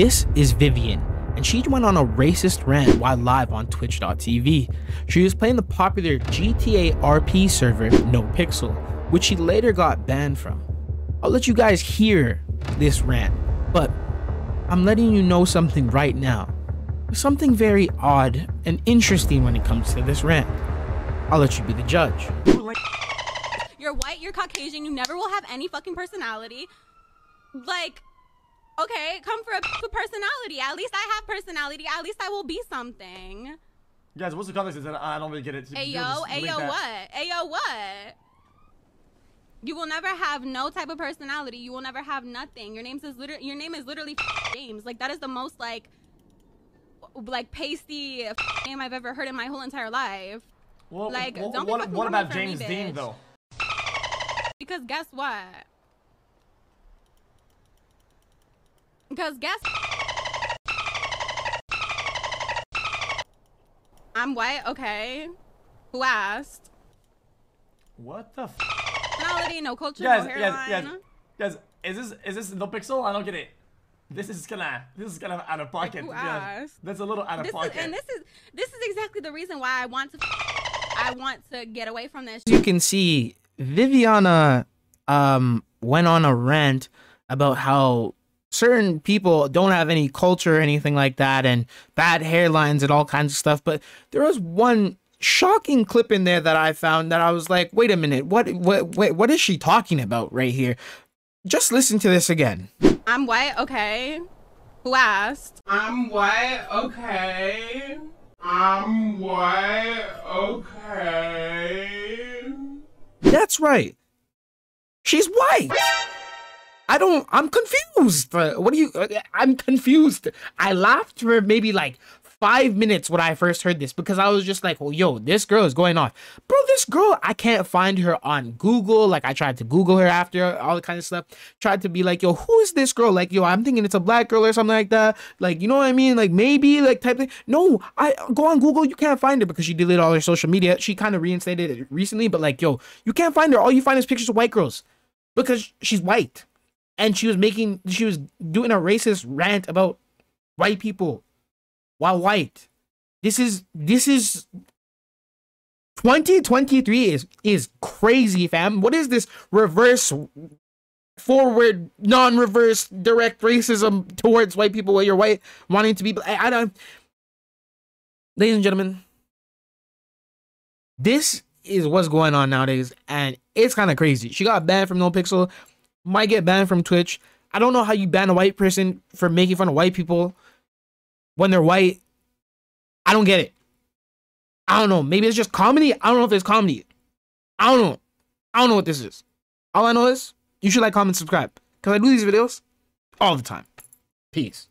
This is Vivian, and she went on a racist rant while live on Twitch.tv. She was playing the popular GTA RP server NoPixel, which she later got banned from. I'll let you guys hear this rant, but I'm letting you know something right now. There's something very odd and interesting when it comes to this rant. I'll let you be the judge. You're white, you're Caucasian, you never will have any fucking personality. Like, okay, come for a personality. At least I have personality. At least I will be something. Guys, what's the context? I don't really get it. Ayo, ayo what? Ayo what? You will never have no type of personality. You will never have nothing. Your name is literally James. Like, that is the most like pasty name I've ever heard in my whole entire life. Well, like, don't be fucking what about James Dean though? Because guess what? Because guess I'm white, okay? Who asked? What the personality, no culture, yes, no hairline. Yes. Is this NoPixel? I don't get it. This is kind of out of pocket. Like, that's a little out of pocket. This is exactly the reason why I want to get away from this. You can see Viviana went on a rant about how certain people don't have any culture or anything like that, and bad hairlines and all kinds of stuff. But there was one shocking clip in there that I found that I was like, wait a minute, what is she talking about right here? Just listen to this again. I'm white, okay. Who asked? I'm white, okay. I'm white, okay. That's right. She's white. I'm confused. What do you? I'm confused. I laughed for maybe like 5 minutes when I first heard this because I was just like, oh, yo, this girl is going off. Bro, this girl, I can't find her on Google. Like, I tried to Google her after all that kind of stuff. Tried to be like, yo, who is this girl? Like, yo, I'm thinking it's a black girl or something like that. Like, you know what I mean? Like, maybe, like, type thing. No, I go on Google, you can't find her because she deleted all her social media. She kind of reinstated it recently, but like, yo, you can't find her. All you find is pictures of white girls because she's white. And she was doing a racist rant about white people while white. This is 2023 is crazy, fam. What is this reverse, forward, non-reverse, direct racism towards white people where you're white wanting to be? I don't. Ladies and gentlemen, this is what's going on nowadays, and it's kind of crazy. She got banned from NoPixel. Might get banned from Twitch. I don't know how you ban a white person for making fun of white people when they're white. I don't get it. I don't know. Maybe it's just comedy. I don't know if it's comedy. I don't know. I don't know what this is. All I know is you should like, comment, subscribe. Because I do these videos all the time. Peace.